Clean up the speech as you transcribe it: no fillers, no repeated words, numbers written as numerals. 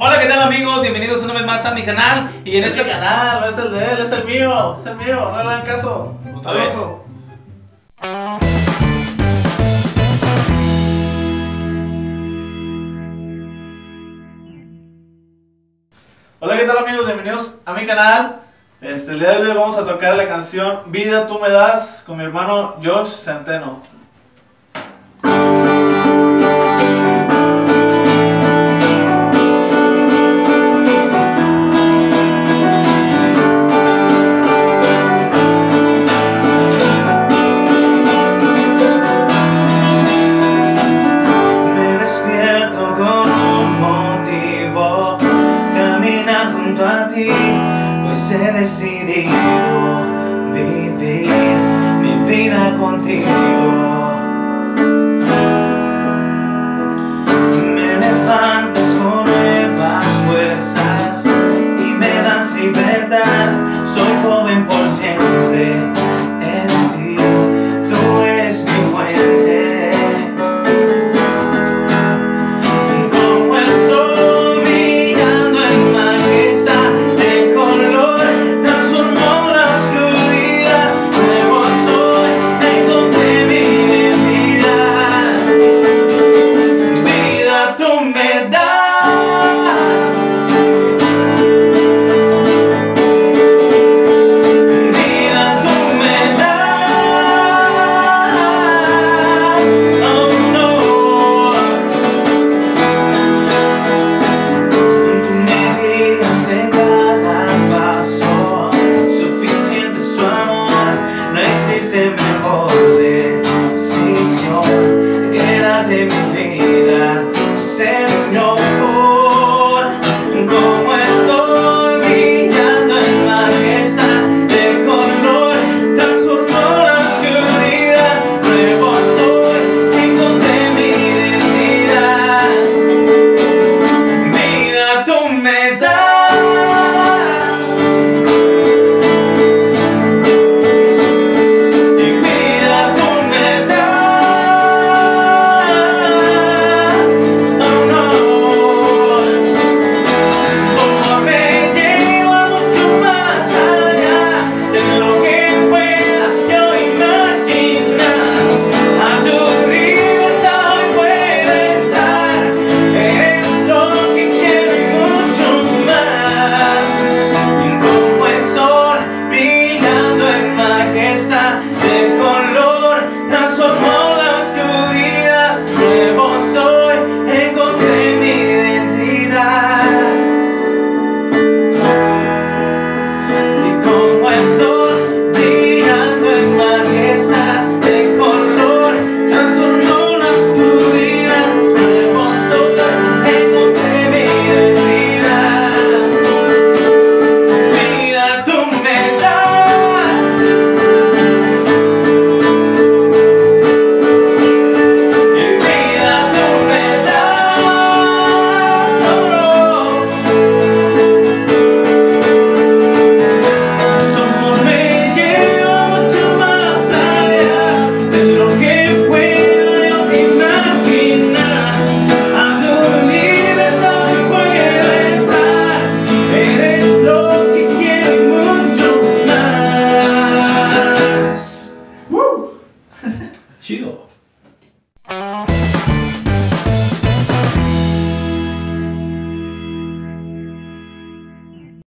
Hola, ¿qué tal, amigos? Bienvenidos una vez más a mi canal. Y en este canal, no es el de él, es el mío. Es el mío, no le hagan caso. Otra vez. Hola, ¿qué tal, amigos? Bienvenidos a mi canal. El día de hoy vamos a tocar la canción Vida Tú Me Das con mi hermano Josh Centeno. Pues he decidido vivir mi vida contigo.